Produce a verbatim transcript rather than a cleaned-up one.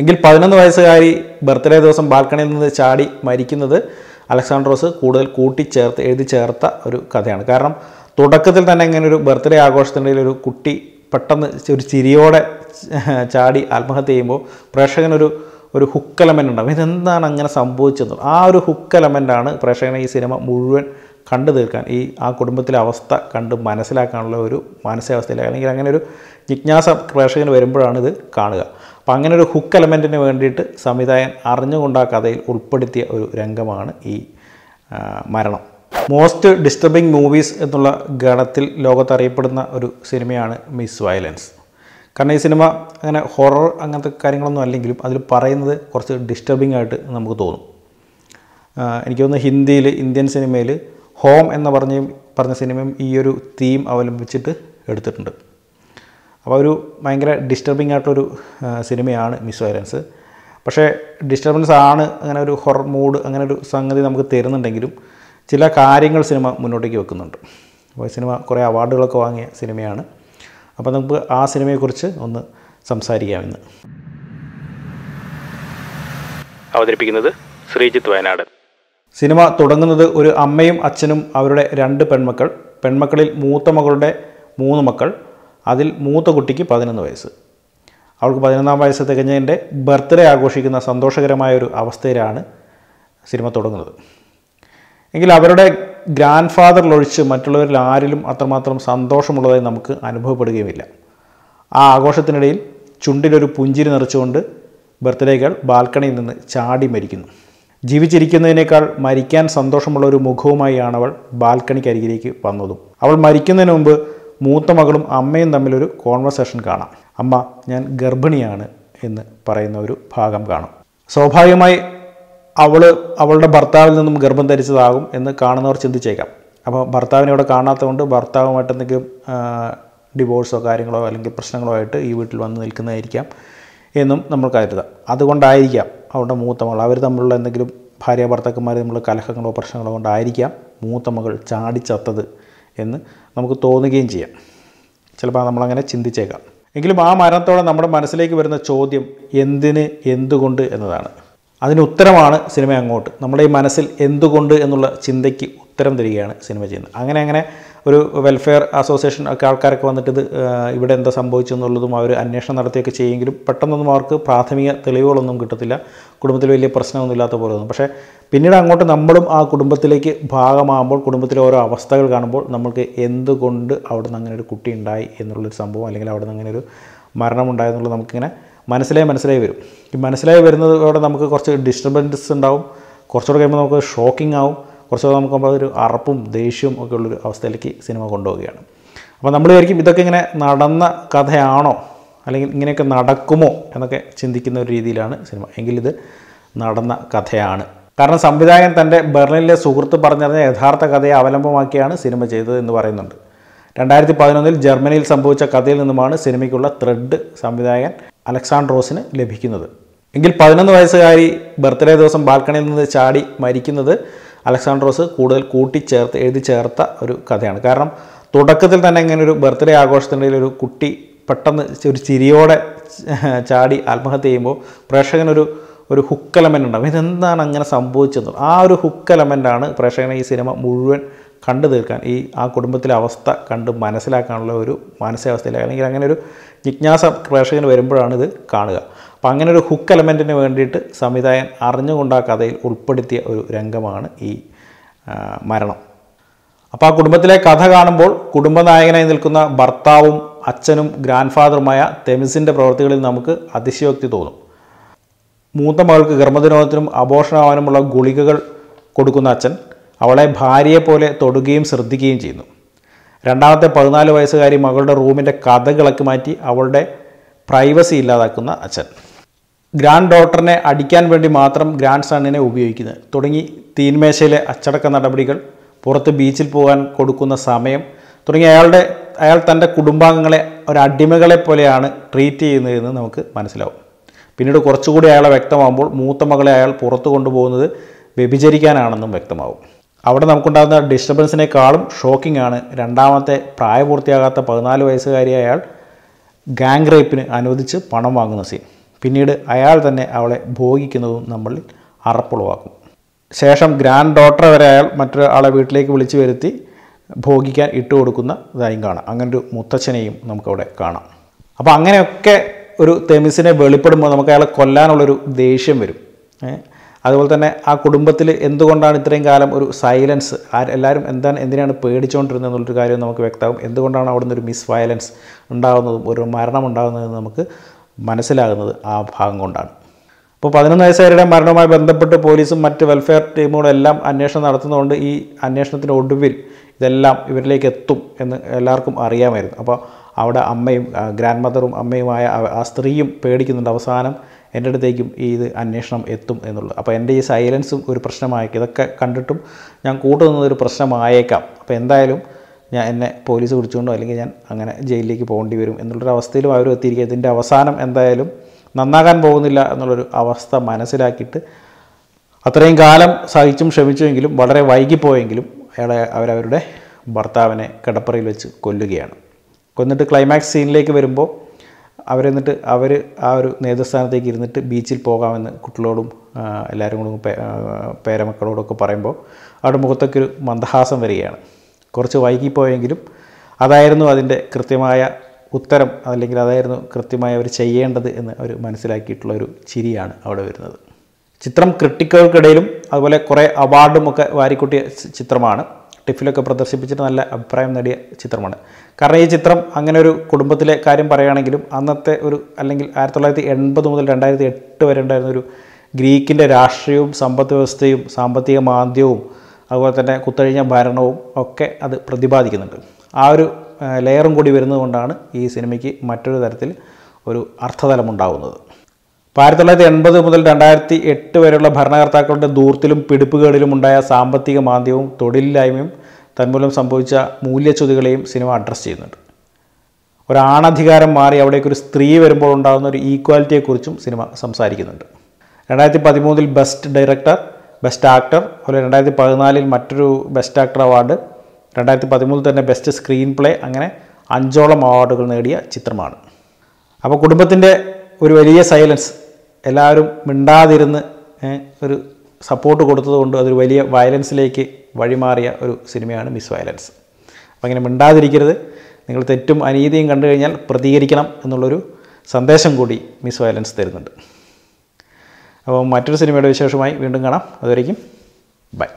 എങ്കിൽ പതിനൊന്ന് വയസ്സുകാരി ബർത്ത്ഡേ ദിവസം ബാൽക്കണിയിൽ നിന്ന് ചാടി മരിക്കുന്നത് അലക്സാൻഡ്രോസ് കൂടുതൽ കൂട്ടിച്ചേർത്ത് എഴുതി ചേർത്ത ഒരു കഥയാണ്. കാരണം തുടക്കത്തിൽ തന്നെ ഇങ്ങനെ ഒരു ബർത്ത്ഡേ ആഘോഷത്തിനിടയിൽ ഒരു കുട്ടി പെട്ടെന്ന് ഒരു ചിരിയോടെ ചാടി ആത്മഹത്യ ചെയ്യുമ്പോൾ പ്രേക്ഷകനൊരു ഒരു ഹുക്ക് എലമെൻ്റ് ഉണ്ടാകും. ഇതെന്താണ് അങ്ങനെ സംഭവിച്ചത്? ആ ഒരു ഹുക്ക് എലമെൻ്റാണ് പ്രേക്ഷകനെ ഈ സിനിമ മുഴുവൻ കണ്ടു തീർക്കാൻ, ഈ ആ കുടുംബത്തിലെ അവസ്ഥ കണ്ട് മനസ്സിലാക്കാനുള്ള ഒരു മാനസികാവസ്ഥയിൽ അല്ലെങ്കിൽ അങ്ങനെ ഒരു ജിജ്ഞാസ പ്രേക്ഷകന് വരുമ്പോഴാണ് ഇത് കാണുക. അപ്പോൾ അങ്ങനെ ഒരു ഹുക്ക് എലമെൻറ്റിന് വേണ്ടിയിട്ട് സംവിധായകൻ അറിഞ്ഞുകൊണ്ട് ആ കഥയിൽ ഉൾപ്പെടുത്തിയ ഒരു രംഗമാണ് ഈ മരണം. മോസ്റ്റ് ഡിസ്റ്റർബിംഗ് മൂവീസ് എന്നുള്ള ഗണത്തിൽ ലോകത്തറിയപ്പെടുന്ന ഒരു സിനിമയാണ് മിസ് വയലൻസ്. കാരണം ഈ സിനിമ അങ്ങനെ ഹൊറർ അങ്ങനത്തെ കാര്യങ്ങളൊന്നും അല്ലെങ്കിലും അതിൽ പറയുന്നത് കുറച്ച് ഡിസ്റ്റർബിംഗ് ആയിട്ട് നമുക്ക് തോന്നും. എനിക്ക് തോന്നുന്നു ഹിന്ദിയിൽ ഇന്ത്യൻ സിനിമയിൽ ഹോം എന്ന പറഞ്ഞ പറഞ്ഞ സിനിമയും ഈ ഒരു തീം അവലംബിച്ചിട്ട് എടുത്തിട്ടുണ്ട്. അപ്പോൾ ഒരു ഭയങ്കര ഡിസ്റ്റർബിംഗ് ആയിട്ടൊരു സിനിമയാണ് മിസ് വയലൻസ്. പക്ഷേ ഡിസ്റ്റർബൻസ് ആണ് അങ്ങനെ ഒരു ഹൊറർ മൂഡ് അങ്ങനെ ഒരു സംഗതി നമുക്ക് തരുന്നുണ്ടെങ്കിലും ചില കാര്യങ്ങൾ സിനിമ മുന്നോട്ടേക്ക് വെക്കുന്നുണ്ട്. അപ്പോൾ സിനിമ കുറേ അവാർഡുകളൊക്കെ വാങ്ങിയ സിനിമയാണ്. അപ്പോൾ നമുക്ക് ആ സിനിമയെക്കുറിച്ച് ഒന്ന് സംസാരിക്കാമെന്ന് അവതരിപ്പിക്കുന്നത് ശ്രീജിത്ത് വയനാടൻ. സിനിമ തുടങ്ങുന്നത് ഒരു അമ്മയും അച്ഛനും അവരുടെ രണ്ട് പെൺമക്കൾ, പെൺമക്കളിൽ മൂത്ത മകളുടെ മൂന്ന് മക്കൾ, അതിൽ മൂത്ത കുട്ടിക്ക് പതിനൊന്ന് വയസ്സ്. അവൾക്ക് പതിനൊന്നാം വയസ്സ് തികഞ്ഞതിൻ്റെ ബർത്ത്ഡേ ആഘോഷിക്കുന്ന സന്തോഷകരമായൊരു അവസ്ഥയിലാണ് സിനിമ തുടങ്ങുന്നത്. എങ്കിൽ അവരുടെ ഗ്രാൻഡ് ഫാദറിലൊഴിച്ച് മറ്റുള്ളവരിൽ ആരിലും അത്രമാത്രം സന്തോഷമുള്ളതായി നമുക്ക് അനുഭവപ്പെടുകയുമില്ല. ആ ആഘോഷത്തിനിടയിൽ ചുണ്ടിലൊരു പുഞ്ചിരി നിറച്ചുകൊണ്ട് ബർത്ത്ഡേ ഗേൾ ബാൽക്കണിയിൽ നിന്ന് ചാടി മരിക്കുന്നു. ജീവിച്ചിരിക്കുന്നതിനേക്കാൾ മരിക്കാൻ സന്തോഷമുള്ള ഒരു മുഖവുമായി ആണവൾ ബാൽക്കണിക്കരികിലേക്ക് വന്നതും. അവൾ മരിക്കുന്നതിന് മുമ്പ് മൂത്ത മകളും അമ്മയും തമ്മിലൊരു കോൺവെർസേഷൻ കാണാം. അമ്മ ഞാൻ ഗർഭിണിയാണ് എന്ന് പറയുന്ന ഒരു ഭാഗം കാണാം. സ്വാഭാവികമായി അവൾ അവളുടെ ഭർത്താവിൽ നിന്നും ഗർഭം ധരിച്ചതാകും എന്ന് കാണുന്നവർ ചിന്തിച്ചേക്കാം. അപ്പോൾ ഭർത്താവിനെ അവിടെ കാണാത്തതുകൊണ്ട് ഭർത്താവുമായിട്ട് എന്തെങ്കിലും ഡിവോഴ്സോ കാര്യങ്ങളോ അല്ലെങ്കിൽ പ്രശ്നങ്ങളോ ആയിട്ട് ഈ വീട്ടിൽ വന്ന് നിൽക്കുന്നതായിരിക്കാം എന്നും നമ്മൾ കരുതാം. അതുകൊണ്ടായിരിക്കാം അവളുടെ മൂത്ത മകൾ, അവർ തമ്മിലുള്ള എന്തെങ്കിലും ഭാര്യ ഭർത്താക്കന്മാർ തമ്മിലുള്ള കലഹങ്ങളോ പ്രശ്നങ്ങളോ കൊണ്ടായിരിക്കാം മൂത്ത മകൾ ചാടിച്ചത്തത് എന്ന് നമുക്ക് തോന്നുകയും ചെയ്യാം. ചിലപ്പോൾ നമ്മളങ്ങനെ ചിന്തിച്ചേക്കാം. എങ്കിലും ആ മരണത്തോടെ നമ്മുടെ മനസ്സിലേക്ക് വരുന്ന ചോദ്യം എന്തിന്, എന്തുകൊണ്ട് എന്നതാണ്. അതിന് ഉത്തരമാണ് സിനിമ അങ്ങോട്ട് നമ്മുടെ ഈ മനസ്സിൽ എന്തുകൊണ്ട് എന്നുള്ള ചിന്തയ്ക്ക് ഉത്തരം തരികയാണ് സിനിമ ചെയ്യുന്നത്. അങ്ങനെ അങ്ങനെ ഒരു വെൽഫെയർ അസോസിയേഷൻ ഒക്കെ ആൾക്കാരൊക്കെ വന്നിട്ട് ഇത് ഇവിടെ എന്താ സംഭവിച്ചു എന്നുള്ളതും അവർ അന്വേഷണം നടത്തിയൊക്കെ ചെയ്യുമെങ്കിലും പെട്ടെന്നൊന്നും അവർക്ക് പ്രാഥമിക തെളിവുകളൊന്നും കിട്ടത്തില്ല. കുടുംബത്തിൽ വലിയ പ്രശ്നമൊന്നും ഇല്ലാത്ത പോലെ തോന്നും. പക്ഷേ പിന്നീട് അങ്ങോട്ട് നമ്മളും ആ കുടുംബത്തിലേക്ക് ഭാഗമാകുമ്പോൾ കുടുംബത്തിലെ ഓരോ അവസ്ഥകൾ കാണുമ്പോൾ നമ്മൾക്ക് എന്തുകൊണ്ട് അവിടെ നിന്ന് അങ്ങനെ ഒരു കുട്ടി ഉണ്ടായി എന്നുള്ളൊരു സംഭവം അല്ലെങ്കിൽ അവിടെ നിന്ന് അങ്ങനെ ഒരു മരണമുണ്ടായി എന്നുള്ളത് നമുക്കിങ്ങനെ മനസ്സിലായി മനസ്സിലായി വരും. ഈ മനസ്സിലായി വരുന്നതോടെ നമുക്ക് കുറച്ച് ഡിസ്റ്റർബൻസ് ഉണ്ടാവും. കുറച്ചുകൂടെ കഴിയുമ്പോൾ നമുക്ക് ഷോക്കിംഗ് ആവും. കുറച്ചുകൂടെ നമുക്ക് ഒരു അറപ്പും ദേഷ്യവും ഒക്കെ ഉള്ളൊരു അവസ്ഥയിലേക്ക് സിനിമ കൊണ്ടുപോവുകയാണ്. അപ്പോൾ നമ്മൾ വിചാരിക്കും ഇതൊക്കെ ഇങ്ങനെ നടന്ന കഥയാണോ അല്ലെങ്കിൽ ഇങ്ങനെയൊക്കെ നടക്കുമോ എന്നൊക്കെ ചിന്തിക്കുന്ന ഒരു രീതിയിലാണ് സിനിമ. എങ്കിലിത് നടന്ന കഥയാണ്. കാരണം സംവിധായകൻ തൻ്റെ ബെർലിനിലെ സുഹൃത്ത് പറഞ്ഞറിഞ്ഞ യഥാർത്ഥ കഥയെ അവലംബമാക്കിയാണ് സിനിമ ചെയ്തത് എന്ന് പറയുന്നുണ്ട്. രണ്ടായിരത്തി പതിനൊന്നിൽ ജർമ്മനിയിൽ സംഭവിച്ച കഥയിൽ നിന്നുമാണ് സിനിമയ്ക്കുള്ള ത്രെഡ് സംവിധായകൻ അലക്സാൻഡ്രോസിന് ലഭിക്കുന്നത്. എങ്കിൽ പതിനൊന്ന് വയസ്സുകാരി ബർത്ത്ഡേ ദിവസം ബാൽക്കണിയിൽ നിന്ന് ചാടി മരിക്കുന്നത് അലക്സാൻഡ്രോസ് കൂടുതൽ കൂട്ടിച്ചേർത്ത് എഴുതി ചേർത്ത ഒരു കഥയാണ്. കാരണം തുടക്കത്തിൽ തന്നെ ഇങ്ങനെ ഒരു ബർത്ത്ഡേ ആഘോഷത്തിനിടയിൽ ഒരു കുട്ടി പെട്ടെന്ന് ഒരു ചിരിയോടെ ചാടി ആത്മഹത്യ ചെയ്യുമ്പോൾ പ്രേക്ഷകനൊരു ഒരു ഹുക്ക് എലമെൻ്റ് ഉണ്ടാകും. ഇതെന്താണ് അങ്ങനെ സംഭവിച്ചത്? ആ ഒരു ഹുക്ക് എലമെൻ്റാണ് പ്രേക്ഷകനെ ഈ സിനിമ മുഴുവൻ കണ്ടു തീർക്കാൻ, ഈ ആ കുടുംബത്തിലെ അവസ്ഥ കണ്ട് മനസ്സിലാക്കാനുള്ള ഒരു മാനസികാവസ്ഥയിൽ അല്ലെങ്കിൽ അങ്ങനെ ഒരു ജിജ്ഞാസ പ്രേക്ഷകന് വരുമ്പോഴാണ് ഇത് കാണുക. അപ്പോൾ അങ്ങനെ ഒരു ഹുക്ക് എലമെൻറ്റിന് വേണ്ടിയിട്ട് സംവിധായകൻ അറിഞ്ഞുകൊണ്ട് ആ കഥയിൽ ഉൾപ്പെടുത്തിയ ഒരു രംഗമാണ് ഈ മരണം. അപ്പോൾ ആ കുടുംബത്തിലെ കഥ കാണുമ്പോൾ കുടുംബനായകനായി നിൽക്കുന്ന ഭർത്താവും അച്ഛനും ഗ്രാൻഡ് ഫാദറുമായ തെമിസിൻ്റെ പ്രവൃത്തികളിൽ നമുക്ക് അതിശയോക്തി തോന്നും. മൂത്ത മകൾക്ക് ഗർഭനിരോധനത്തിനും അബോഷനാവാനുമുള്ള ഗുളികകൾ കൊടുക്കുന്ന അച്ഛൻ അവളെ ഭാര്യയെപ്പോലെ തൊടുകയും ശ്രദ്ധിക്കുകയും ചെയ്യുന്നു. രണ്ടാമത്തെ പതിനാല് വയസ്സുകാരി മകളുടെ റൂമിൻ്റെ കഥകളൊക്കെ മാറ്റി അവളുടെ പ്രൈവസി ഇല്ലാതാക്കുന്ന അച്ഛൻ. ഗ്രാൻഡ് ഡോട്ടറിനെ അടിക്കാൻ വേണ്ടി മാത്രം ഗ്രാൻഡ് സണ്ണിനെ ഉപയോഗിക്കുന്നത് തുടങ്ങി തീന്മേശയിലെ അച്ചടക്ക നടപടികൾ, പുറത്ത് ബീച്ചിൽ പോകാൻ കൊടുക്കുന്ന സമയം തുടങ്ങി അയാളുടെ അയാൾ തൻ്റെ കുടുംബാംഗങ്ങളെ ഒരടിമകളെ പോലെയാണ് ട്രീറ്റ് ചെയ്യുന്നതെന്ന് നമുക്ക് മനസ്സിലാവും. പിന്നീട് കുറച്ചുകൂടി അയാളെ വ്യക്തമാകുമ്പോൾ മൂത്ത മകളെ അയാൾ പുറത്തു കൊണ്ടുപോകുന്നത് വ്യഭിചരിക്കാനാണെന്നും വ്യക്തമാവും. അവിടെ നമുക്കുണ്ടാകുന്ന ഡിസ്റ്റർബൻസിനേക്കാളും ഷോക്കിംഗ് ആണ് രണ്ടാമത്തെ പ്രായപൂർത്തിയാകാത്ത പതിനാല് വയസ്സുകാരിയായ അയാൾ ഗാങ് റേപ്പിന് അനുവദിച്ച് പണം വാങ്ങുന്ന സീൻ. പിന്നീട് അയാൾ തന്നെ അവളെ ഭോഗിക്കുന്നതും നമ്മൾ അറപ്പുളവാക്കും. ശേഷം ഗ്രാൻഡ് ഡോട്ടറെ വരെ അയാൾ മറ്റൊരാളെ വീട്ടിലേക്ക് വിളിച്ചു വരുത്തി ഭോഗിക്കാൻ ഇട്ടുകൊടുക്കുന്നതായും കാണാം. അങ്ങനൊരു മുത്തച്ഛനെയും നമുക്കവിടെ കാണാം. അപ്പോൾ അങ്ങനെയൊക്കെ ഒരു തെമിസിനെ വെളിപ്പെടുമ്പോൾ നമുക്ക് അയാളെ കൊല്ലാനുള്ളൊരു ദേഷ്യം വരും. അതുപോലെ തന്നെ ആ കുടുംബത്തിൽ എന്തുകൊണ്ടാണ് ഇത്രയും കാലം ഒരു സൈലൻസ്, എല്ലാവരും എന്താണ് എന്തിനാണ് പേടിച്ചുകൊണ്ടിരുന്നത് എന്നുള്ളൊരു കാര്യം നമുക്ക് വ്യക്തമാകും. എന്തുകൊണ്ടാണ് അവിടെ നിന്നൊരു മിസ് വയലൻസ് ഉണ്ടാകുന്നതും ഒരു മരണം ഉണ്ടാകുന്നതെന്ന് നമുക്ക് മനസ്സിലാകുന്നത് ആ ഭാഗം കൊണ്ടാണ്. അപ്പോൾ പതിനൊന്ന് വയസ്സുകാരുടെ മരണവുമായി ബന്ധപ്പെട്ട് പോലീസും മറ്റ് വെൽഫെയർ ടീമുകളും എല്ലാം അന്വേഷണം നടത്തുന്നതുകൊണ്ട് ഈ അന്വേഷണത്തിൻ്റെ ഒടുവിൽ ഇതെല്ലാം ഇവരിലേക്ക് എത്തും എന്ന് എല്ലാവർക്കും അറിയാമായിരുന്നു. അപ്പോൾ അവിടെ അമ്മയും ഗ്രാൻഡ് മദറും അമ്മയുമായ ആ സ്ത്രീയും പേടിക്കുന്നുണ്ട് അവസാനം എൻ്റെ അടുത്തേക്കും ഈ ഇത് അന്വേഷണം എത്തും എന്നുള്ളത്. അപ്പോൾ എൻ്റെ ഈ സൈലൻസും ഒരു പ്രശ്നമായേക്കാം, ഇതൊക്കെ കണ്ടിട്ടും ഞാൻ കൂട്ടുനിന്നൊരു പ്രശ്നമായേക്കാം. അപ്പോൾ എന്തായാലും ഞാൻ എന്നെ പോലീസ് പിടിച്ചുകൊണ്ടോ അല്ലെങ്കിൽ ഞാൻ അങ്ങനെ ജയിലിലേക്ക് പോകേണ്ടി വരും എന്നുള്ളൊരവസ്ഥയിലും അവരും എത്തിയിരിക്കുക. ഇതിൻ്റെ അവസാനം എന്തായാലും നന്നാകാൻ പോകുന്നില്ല എന്നുള്ളൊരു അവസ്ഥ മനസ്സിലാക്കിയിട്ട് അത്രയും കാലം സഹിച്ചും ക്ഷമിച്ചുവെങ്കിലും വളരെ വൈകിപ്പോയെങ്കിലും അയാളെ അവരവരുടെ ഭർത്താവിനെ കിടപ്പറയിൽ വെച്ച് കൊല്ലുകയാണ്. കൊന്നിട്ട് ക്ലൈമാക്സ് സീനിലേക്ക് വരുമ്പോൾ അവരെന്നിട്ട് അവർ ആ ഒരു നേതൃസ്ഥാനത്തേക്ക് ഇരുന്നിട്ട് ബീച്ചിൽ പോകാമെന്ന് കുട്ടികളോടും എല്ലാവരും കൂടും പേരമക്കളോടൊക്കെ പറയുമ്പോൾ അവരുടെ മുഖത്തൊക്കെ ഒരു മന്ദഹാസം വരികയാണ്. കുറച്ച് വൈകിപ്പോയെങ്കിലും അതായിരുന്നു അതിൻ്റെ കൃത്യമായ ഉത്തരം, അല്ലെങ്കിൽ അതായിരുന്നു കൃത്യമായി അവർ ചെയ്യേണ്ടത് എന്ന് അവർ മനസ്സിലാക്കിയിട്ടുള്ള ഒരു ചിരിയാണ് അവിടെ വരുന്നത്. ചിത്രം ക്രിട്ടിക്കുകൾക്കിടയിലും അതുപോലെ കുറേ അവാർഡും ഒക്കെ വാരിക്കൂട്ടിയ ചിത്രമാണ്. ടിഫിലൊക്കെ പ്രദർശിപ്പിച്ചിട്ട് നല്ല അഭിപ്രായം നേടിയ ചിത്രമാണ്. കാരണം ഈ ചിത്രം അങ്ങനെ ഒരു കുടുംബത്തിലെ കാര്യം പറയുകയാണെങ്കിലും അന്നത്തെ ഒരു അല്ലെങ്കിൽ ആയിരത്തി തൊള്ളായിരത്തി എൺപത് മുതൽ രണ്ടായിരത്തി എട്ട് വരെ ഉണ്ടായിരുന്ന ഒരു ഗ്രീക്കിൻ്റെ രാഷ്ട്രീയവും സമ്പദ് വ്യവസ്ഥയും സാമ്പത്തിക മാന്ദ്യവും അതുപോലെ തന്നെ കുത്തഴിഞ്ഞ ഭരണവും ഒക്കെ അത് പ്രതിപാദിക്കുന്നുണ്ട്. ആ ഒരു ലെയറും കൂടി വരുന്നതുകൊണ്ടാണ് ഈ സിനിമയ്ക്ക് മറ്റൊരു തരത്തിൽ ഒരു അർത്ഥതലമുണ്ടാകുന്നത്. അപ്പോൾ ആയിരത്തി തൊള്ളായിരത്തി എൺപത് മുതൽ രണ്ടായിരത്തി എട്ട് വരെയുള്ള ഭരണകർത്താക്കളുടെ ദൂർത്തിലും പിടിപ്പുകേടിലും ഉണ്ടായ സാമ്പത്തിക മാന്ദ്യവും തൊഴിലില്ലായ്മയും തന്മൂലം സംഭവിച്ച മൂല്യച്യുതികളെയും സിനിമ അഡ്രസ്സ് ചെയ്യുന്നുണ്ട്. ഒരാണധികാരം മാറി അവിടേക്കൊരു സ്ത്രീ വരുമ്പോൾ ഉണ്ടാകുന്ന ഒരു ഈക്വാലിറ്റിയെക്കുറിച്ചും സിനിമ സംസാരിക്കുന്നുണ്ട്. രണ്ടായിരത്തി പതിമൂന്നിൽ ബെസ്റ്റ് ഡയറക്ടർ, ബെസ്റ്റ് ആക്ടർ, അതുപോലെ രണ്ടായിരത്തി പതിനാലിൽ മറ്റൊരു ബെസ്റ്റ് ആക്ടർ അവാർഡ്, രണ്ടായിരത്തി പതിമൂന്നിൽ തന്നെ ബെസ്റ്റ് സ്ക്രീൻ പ്ലേ, അങ്ങനെ അഞ്ചോളം അവാർഡുകൾ നേടിയ ചിത്രമാണ്. അപ്പോൾ കുടുംബത്തിൻ്റെ ഒരു വലിയ സൈലൻസ്, എല്ലാവരും മിണ്ടാതിരുന്ന് ഒരു സപ്പോർട്ട് കൊടുത്തതുകൊണ്ട് അതൊരു വലിയ വയലൻസിലേക്ക് വഴിമാറിയ ഒരു സിനിമയാണ് മിസ് വയലൻസ്. അപ്പോൾ അങ്ങനെ മിണ്ടാതിരിക്കരുത്, നിങ്ങൾ തെറ്റും അനീതിയും കണ്ടു കഴിഞ്ഞാൽ പ്രതികരിക്കണം എന്നുള്ളൊരു സന്ദേശം കൂടി മിസ് വയലൻസ് തരുന്നുണ്ട്. അപ്പോൾ മറ്റൊരു സിനിമയുടെ വിശേഷമായി വീണ്ടും കാണാം. അതുവരേക്കും ബൈ.